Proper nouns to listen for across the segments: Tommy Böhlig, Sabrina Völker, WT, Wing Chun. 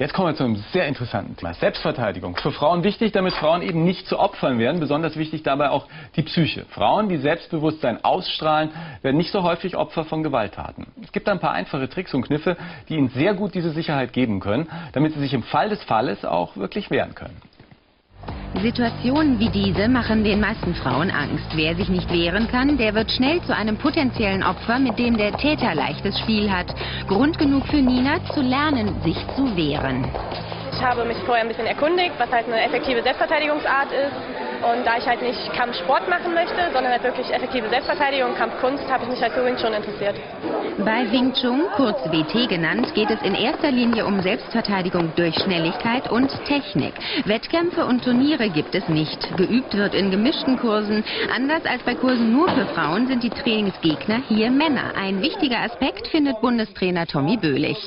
Jetzt kommen wir zu einem sehr interessanten Thema. Selbstverteidigung. Für Frauen wichtig, damit Frauen eben nicht zu Opfern werden. Besonders wichtig dabei auch die Psyche. Frauen, die Selbstbewusstsein ausstrahlen, werden nicht so häufig Opfer von Gewalttaten. Es gibt ein paar einfache Tricks und Kniffe, die ihnen sehr gut diese Sicherheit geben können, damit sie sich im Fall des Falles auch wirklich wehren können. Situationen wie diese machen den meisten Frauen Angst. Wer sich nicht wehren kann, der wird schnell zu einem potenziellen Opfer, mit dem der Täter leichtes Spiel hat. Grund genug für Nina zu lernen, sich zu wehren. Ich habe mich vorher ein bisschen erkundigt, was halt eine effektive Selbstverteidigungsart ist. Und da ich halt nicht Kampfsport machen möchte, sondern halt wirklich effektive Selbstverteidigung, Kampfkunst, habe ich mich halt für Wing Chun interessiert. Bei Wing Chun, kurz WT genannt, geht es in erster Linie um Selbstverteidigung durch Schnelligkeit und Technik. Wettkämpfe und Turniere gibt es nicht. Geübt wird in gemischten Kursen. Anders als bei Kursen nur für Frauen sind die Trainingsgegner hier Männer. Ein wichtiger Aspekt findet Bundestrainer Tommy Böhlig.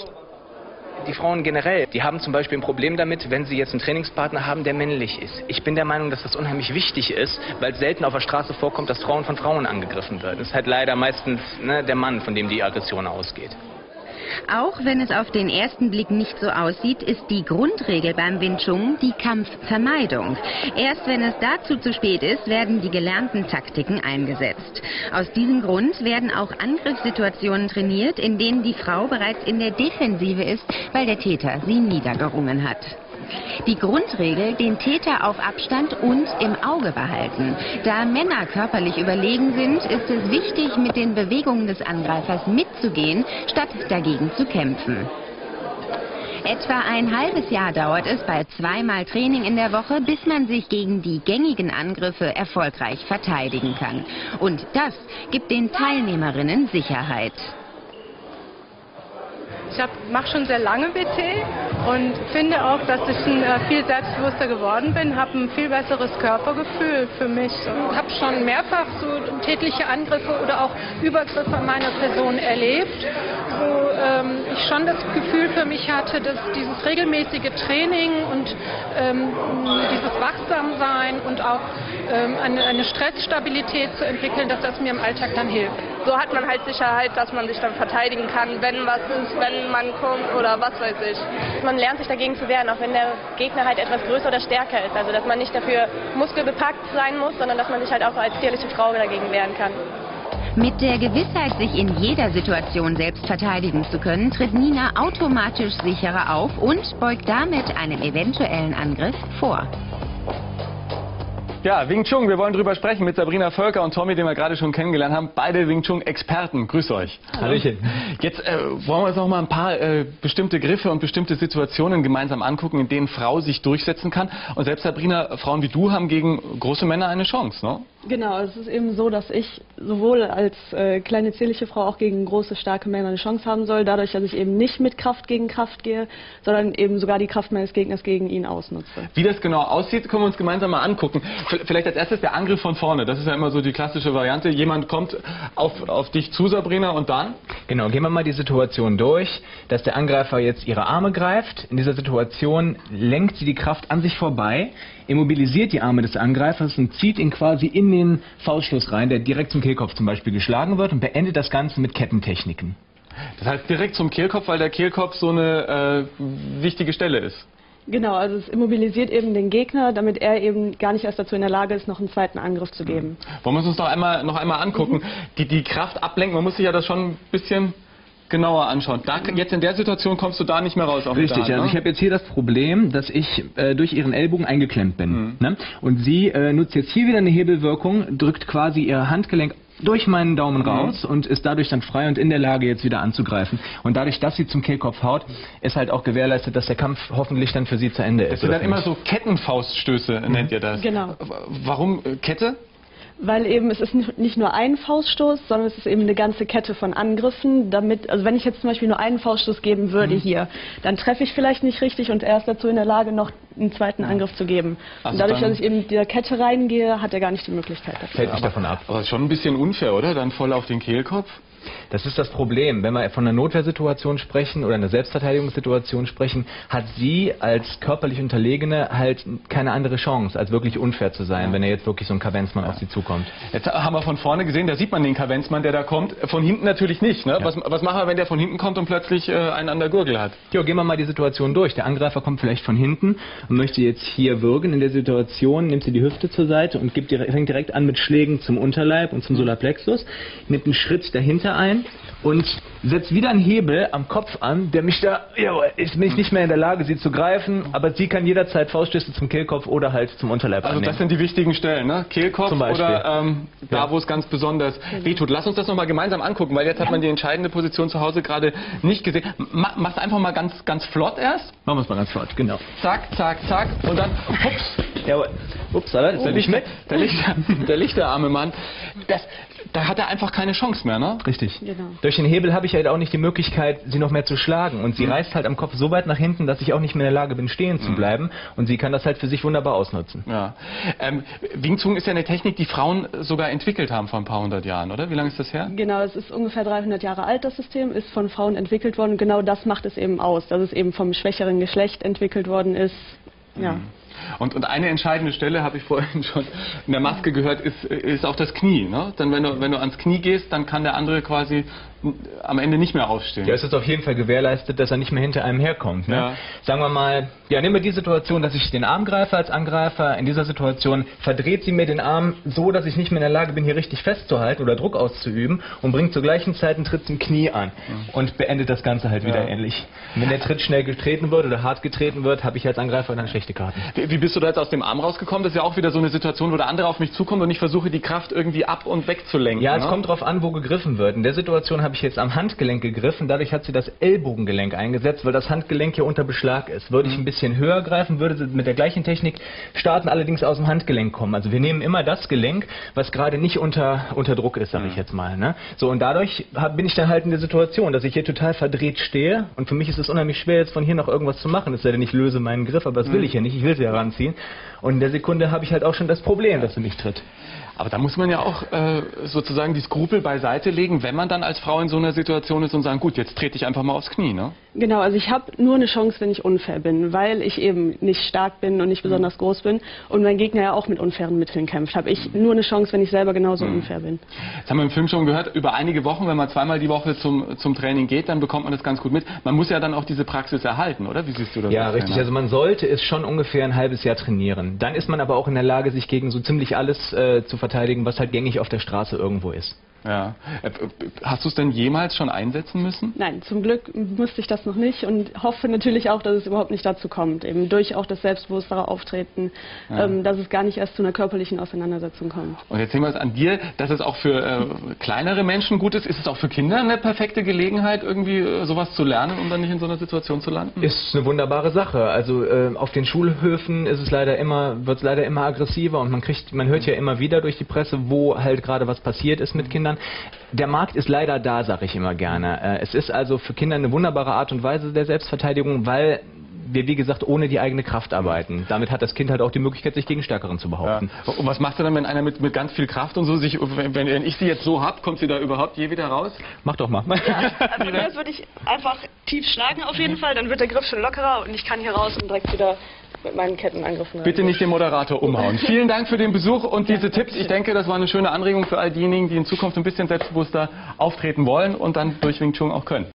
Die Frauen generell, die haben zum Beispiel ein Problem damit, wenn sie jetzt einen Trainingspartner haben, der männlich ist. Ich bin der Meinung, dass das unheimlich wichtig ist, weil es selten auf der Straße vorkommt, dass Frauen von Frauen angegriffen werden. Das ist halt leider meistens der Mann, von dem die Aggression ausgeht. Auch wenn es auf den ersten Blick nicht so aussieht, ist die Grundregel beim Wing Chun die Kampfvermeidung. Erst wenn es dazu zu spät ist, werden die gelernten Taktiken eingesetzt. Aus diesem Grund werden auch Angriffssituationen trainiert, in denen die Frau bereits in der Defensive ist, weil der Täter sie niedergerungen hat. Die Grundregel, den Täter auf Abstand und im Auge behalten. Da Männer körperlich überlegen sind, ist es wichtig, mit den Bewegungen des Angreifers mitzugehen, statt dagegen zu kämpfen. Etwa ein halbes Jahr dauert es bei zweimal Training in der Woche, bis man sich gegen die gängigen Angriffe erfolgreich verteidigen kann. Und das gibt den Teilnehmerinnen Sicherheit. Ich mache schon sehr lange WT und finde auch, dass ich viel selbstbewusster geworden bin, habe ein viel besseres Körpergefühl für mich. Ich habe schon mehrfach so tätliche Angriffe oder auch Übergriffe an meiner Person erlebt, wo ich schon das Gefühl für mich hatte, dass dieses regelmäßige Training und dieses Wachsamsein und auch eine Stressstabilität zu entwickeln, dass das mir im Alltag dann hilft. So hat man halt Sicherheit, dass man sich dann verteidigen kann, wenn was ist, wenn man kommt oder was weiß ich. Man lernt sich dagegen zu wehren, auch wenn der Gegner halt etwas größer oder stärker ist. Also dass man nicht dafür muskelbepackt sein muss, sondern dass man sich halt auch als zierliche Frau dagegen wehren kann. Mit der Gewissheit, sich in jeder Situation selbst verteidigen zu können, tritt Nina automatisch sicherer auf und beugt damit einem eventuellen Angriff vor. Ja, Wing Chun, wir wollen drüber sprechen mit Sabrina Völker und Tommy, den wir gerade schon kennengelernt haben. Beide Wing Chun-Experten. Grüß euch. Hallöchen. Jetzt wollen wir uns noch mal ein paar bestimmte Griffe und bestimmte Situationen gemeinsam angucken, in denen Frau sich durchsetzen kann. Und selbst Sabrina, Frauen wie du haben gegen große Männer eine Chance, ne? Genau, es ist eben so, dass ich sowohl als kleine zierliche Frau auch gegen große, starke Männer eine Chance haben soll, dadurch, dass ich eben nicht mit Kraft gegen Kraft gehe, sondern eben sogar die Kraft meines Gegners gegen ihn ausnutze. Wie das genau aussieht, können wir uns gemeinsam mal angucken. Vielleicht als erstes der Angriff von vorne, das ist ja immer so die klassische Variante. Jemand kommt auf dich zu, Sabrina, und dann? Genau, gehen wir mal die Situation durch, dass der Angreifer jetzt ihre Arme greift. In dieser Situation lenkt sie die Kraft an sich vorbei, immobilisiert die Arme des Angreifers und zieht ihn quasi in den Faustschluss rein, der direkt zum Kehlkopf zum Beispiel geschlagen wird, und beendet das Ganze mit Kettentechniken. Das heißt direkt zum Kehlkopf, weil der Kehlkopf so eine wichtige Stelle ist. Genau, also es immobilisiert eben den Gegner, damit er eben gar nicht erst dazu in der Lage ist, noch einen zweiten Angriff zu geben. Wollen wir uns noch einmal angucken, die Kraft ablenken, man muss sich ja das schon ein bisschen genauer anschauen. Da, jetzt in der Situation kommst du da nicht mehr raus. Auf richtig, Dart, ne? Also ich habe jetzt hier das Problem, dass ich durch ihren Ellbogen eingeklemmt bin. Ne? Und sie nutzt jetzt hier wieder eine Hebelwirkung, drückt quasi ihr Handgelenk durch meinen Daumen raus und ist dadurch dann frei und in der Lage, jetzt wieder anzugreifen. Und dadurch, dass sie zum Kehlkopf haut, ist halt auch gewährleistet, dass der Kampf hoffentlich dann für sie zu Ende ist. Das sind dann immer so Kettenfauststöße, nennt ihr das. Genau. Warum Kette? Weil eben es ist nicht nur ein Fauststoß, sondern es ist eben eine ganze Kette von Angriffen. Damit, also wenn ich jetzt zum Beispiel nur einen Fauststoß geben würde hier, dann treffe ich vielleicht nicht richtig und er ist dazu in der Lage, noch einen zweiten Angriff zu geben. Also und dadurch, dass ich eben in dieser Kette reingehe, hat er gar nicht die Möglichkeit dafür. Fällt nicht davon ab. Aber schon ein bisschen unfair, oder? Dann voll auf den Kehlkopf. Das ist das Problem. Wenn wir von einer Notwehrsituation sprechen oder einer Selbstverteidigungssituation sprechen, hat sie als körperlich Unterlegene halt keine andere Chance, als wirklich unfair zu sein, wenn er jetzt wirklich so ein Kavenzmann auf sie zukommt. Jetzt haben wir von vorne gesehen, da sieht man den Kavenzmann, der da kommt. Von hinten natürlich nicht. Ne? Ja. Was machen wir, wenn der von hinten kommt und plötzlich einen an der Gurgel hat? Jo, gehen wir mal die Situation durch. Der Angreifer kommt vielleicht von hinten und möchte jetzt hier würgen. In der Situation nimmt sie die Hüfte zur Seite und fängt direkt an mit Schlägen zum Unterleib und zum Solarplexus, nimmt einen Schritt dahinter ein und setzt wieder einen Hebel am Kopf an, der mich da, ist mich nicht mehr in der Lage, sie zu greifen, aber sie kann jederzeit Fauststöße zum Kehlkopf oder halt zum Unterleib annehmen. Also das sind die wichtigen Stellen, ne? Kehlkopf zum Beispiel. Oder da, wo es ganz besonders wehtut. Lass uns das nochmal gemeinsam angucken, weil jetzt hat man die entscheidende Position zu Hause gerade nicht gesehen. Mach's einfach mal ganz flott erst. Machen wir es mal ganz flott, genau. Zack, zack, zack und dann, hups. Jawohl. Ups, Alter, ist der Lichter, der arme Mann. Da hat er einfach keine Chance mehr, ne? Richtig. Genau. Durch den Hebel habe ich halt auch nicht die Möglichkeit, sie noch mehr zu schlagen. Und sie reißt halt am Kopf so weit nach hinten, dass ich auch nicht mehr in der Lage bin, stehen zu bleiben. Und sie kann das halt für sich wunderbar ausnutzen. Ja. Wing Chun ist ja eine Technik, die Frauen sogar entwickelt haben vor ein paar hundert Jahren, oder? Wie lange ist das her? Genau, es ist ungefähr 300 Jahre alt, das System, ist von Frauen entwickelt worden. Genau das macht es eben aus, dass es eben vom schwächeren Geschlecht entwickelt worden ist. Ja. Und eine entscheidende Stelle, habe ich vorhin schon in der Maske gehört, ist auch das Knie. Ne? Dann, wenn du ans Knie gehst, dann kann der andere quasi am Ende nicht mehr aufstehen. Ja, es ist auf jeden Fall gewährleistet, dass er nicht mehr hinter einem herkommt. Ne? Ja. Sagen wir mal, nehmen wir die Situation, dass ich den Arm greife als Angreifer. In dieser Situation verdreht sie mir den Arm so, dass ich nicht mehr in der Lage bin, hier richtig festzuhalten oder Druck auszuüben und bringt zur gleichen Zeit einen Tritt zum Knie an und beendet das Ganze halt wieder ähnlich. Und wenn der Tritt schnell getreten wird oder hart getreten wird, habe ich als Angreifer dann schlechte Karten. Wie bist du da jetzt aus dem Arm rausgekommen? Das ist ja auch wieder so eine Situation, wo der andere auf mich zukommt und ich versuche, die Kraft irgendwie ab- und wegzulenken. Ja, es kommt drauf an, wo gegriffen wird. In der Situation habe ich jetzt am Handgelenk gegriffen, dadurch hat sie das Ellbogengelenk eingesetzt, weil das Handgelenk hier unter Beschlag ist. Würde ich ein bisschen höher greifen, würde sie mit der gleichen Technik starten, allerdings aus dem Handgelenk kommen. Also wir nehmen immer das Gelenk, was gerade nicht unter Druck ist, sage ich jetzt mal. Ne? So, und dadurch bin ich dann halt in der Situation, dass ich hier total verdreht stehe und für mich ist es unheimlich schwer, jetzt von hier noch irgendwas zu machen. Es sei denn, ich löse meinen Griff, aber das will ich ja nicht. Ich will sie heranziehen. Und in der Sekunde habe ich halt auch schon das Problem, dass sie mich tritt. Aber da muss man ja auch sozusagen die Skrupel beiseite legen, wenn man dann als Frau in so einer Situation ist und sagen, gut, jetzt trete ich einfach mal aufs Knie, ne? Genau, also ich habe nur eine Chance, wenn ich unfair bin, weil ich eben nicht stark bin und nicht besonders groß bin und mein Gegner ja auch mit unfairen Mitteln kämpft. Habe ich nur eine Chance, wenn ich selber genauso unfair bin. Das haben wir im Film schon gehört, über einige Wochen, wenn man zweimal die Woche zum Training geht, dann bekommt man das ganz gut mit. Man muss ja dann auch diese Praxis erhalten, oder? Wie siehst du das? Ja, richtig. Also man sollte es schon ungefähr ein halbes Jahr trainieren. Dann ist man aber auch in der Lage, sich gegen so ziemlich alles zu verteidigen, was halt gängig auf der Straße irgendwo ist. Ja. Hast du es denn jemals schon einsetzen müssen? Nein, zum Glück musste ich das noch nicht und hoffe natürlich auch, dass es überhaupt nicht dazu kommt, eben durch auch das selbstbewusstere Auftreten, dass es gar nicht erst zu einer körperlichen Auseinandersetzung kommt. Und jetzt sehen wir es an dir, dass es auch für kleinere Menschen gut ist. Ist es auch für Kinder eine perfekte Gelegenheit, irgendwie sowas zu lernen, um dann nicht in so einer Situation zu landen? Ist eine wunderbare Sache. Also auf den Schulhöfen ist es leider immer, wird es leider immer aggressiver und man hört ja immer wieder durch die Presse, wo halt gerade was passiert ist mit Kindern. Der Markt ist leider da, sage ich immer gerne. Es ist also für Kinder eine wunderbare Art und Weise der Selbstverteidigung, weil wir, wie gesagt, ohne die eigene Kraft arbeiten. Damit hat das Kind halt auch die Möglichkeit, sich gegen Stärkeren zu behaupten. Ja. Und was macht er dann, wenn einer mit ganz viel Kraft und so sich, wenn ich sie jetzt so hab, kommt sie da überhaupt je wieder raus? Mach doch mal. Ja, also das würde ich einfach tief schlagen auf jeden Fall, dann wird der Griff schon lockerer und ich kann hier raus und direkt wieder mit meinen Kettenangriffen. Bitte nicht den Moderator umhauen. Vielen Dank für den Besuch und diese Tipps. Ich denke, das war eine schöne Anregung für all diejenigen, die in Zukunft ein bisschen selbstbewusster auftreten wollen und dann durch Wing Chun auch können.